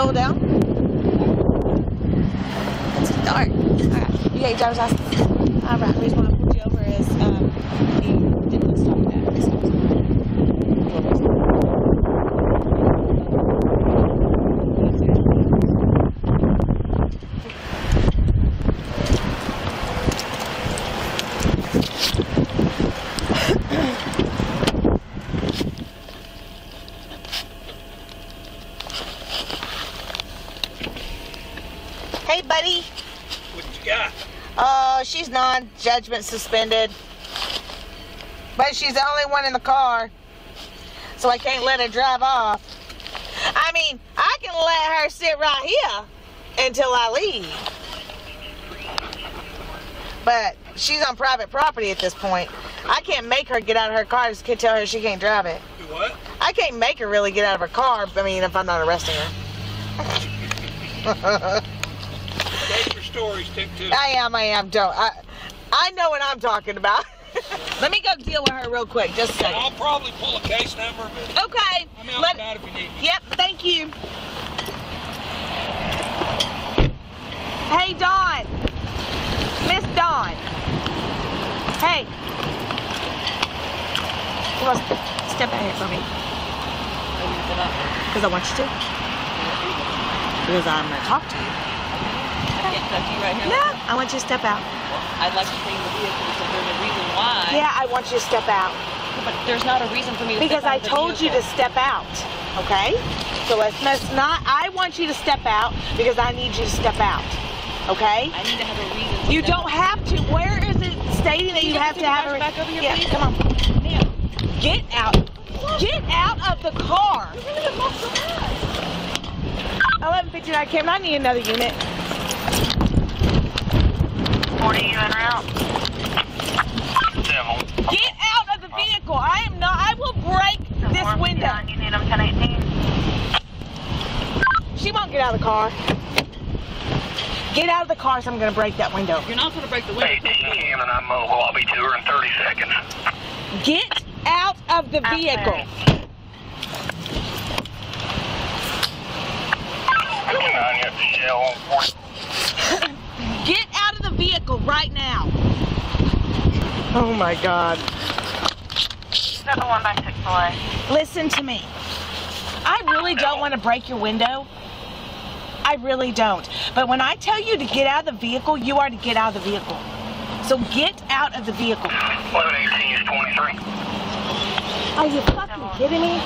roll down? It's dark. Alright, you got your driver's license? Alright, the reason why I pulled you over is he didn't stop at that. Hey, buddy. What you got? She's non-judgment suspended. But she's the only one in the car, so I can't let her drive off. I mean, I can let her sit right here until I leave. But she's on private property at this point. I can't make her get out of her car. I just can't tell her she can't drive it. What? I can't make her really get out of her car, I mean, if I'm not arresting her. I am. Don't. I know what I'm talking about. Let me go deal with her real quick. Just a second. I'll probably pull a case number. But okay. I'm outside if you need me. Yep. Thank you. Hey, Dawn. Miss Dawn. Hey. Come on, step out here for me. Because I want you to. Because I'm going to talk to you. Right here. No, I want you to step out. I'd like to stay in the vehicle if there's a reason why. Yeah, I want you to step out. But there's not a reason for me to step out. Because I told you to step out, okay? So let's not, I want you to step out because I need you to step out, okay? I need to have a reason. You don't have to. Where is it stating that you have to have a reason? Back over here, please. Come on. Now, get out. Get out of the car. You're really a mess of that. 1159 Kim, I need another unit. 40, you en route. Get out of the vehicle. I am not. I will break this window. You need them 1018. She won't get out of the car. Get out of the car, so I'm going to break that window. You're not going to break the window. Hey, and I'm mobile. I'll be to her in 30 seconds. Get out of the vehicle. Get out of the vehicle right now. Oh my God. Another one by Chick-fil-A. Listen to me. I really don't want to break your window. I really don't. But when I tell you to get out of the vehicle, you are to get out of the vehicle. So get out of the vehicle. 1118 is 23. Are you fucking kidding me?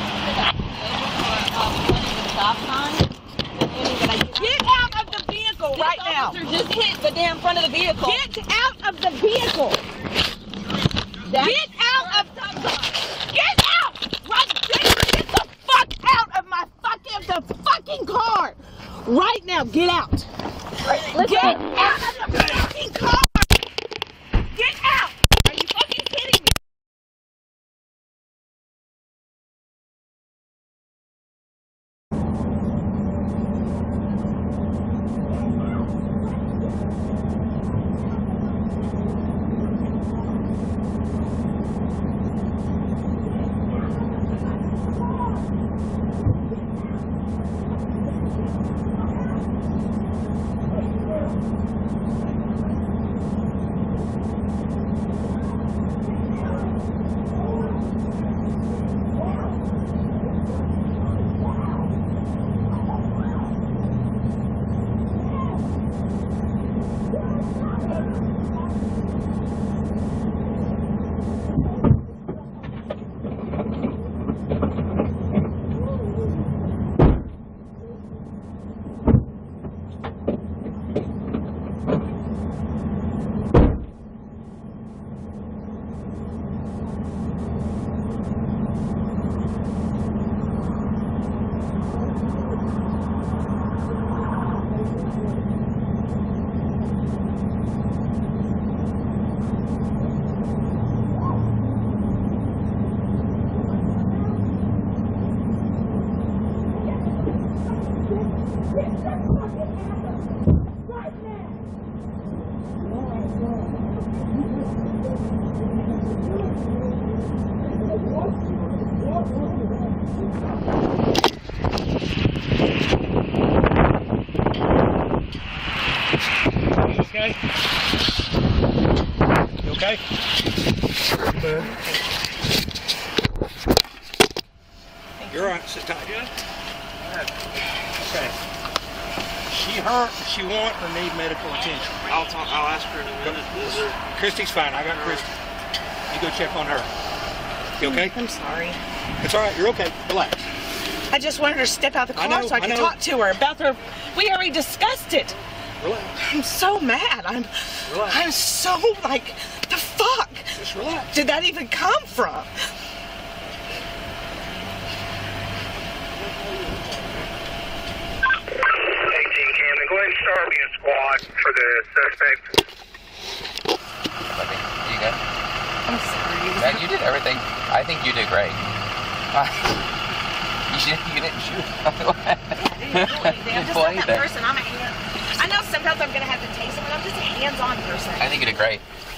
Stop sign. Get out of the vehicle right now. This officer just hit the damn front of the vehicle. Get out of the vehicle. Get out of the car. Get out. Right there. Get the fuck out of my fucking car. Right now. Get out. Get out of the fucking car. Get out. Are you fucking kidding me? okay? You okay? You're alright, sit tight. Good? Alright. Okay. She hurt, she want or need medical attention? I'll ask her in a minute. Christy's fine, I got Christy. You go check on her. You okay? I'm sorry. It's alright, you're okay. Relax. I just wanted her to step out of the car so I could talk to her about her. We already discussed it. Relax. I'm so mad. Relax. I'm so like, the fuck? Just relax. Did that even come from? Go ahead and start me a squad for the suspect. You good? I'm sorry. Yeah, you did everything. I think you did great. You didn't shoot. I didn't do anything. I'm just not that person. I know sometimes I'm going to have to taste it, but I'm just a hands-on person. I think you did great.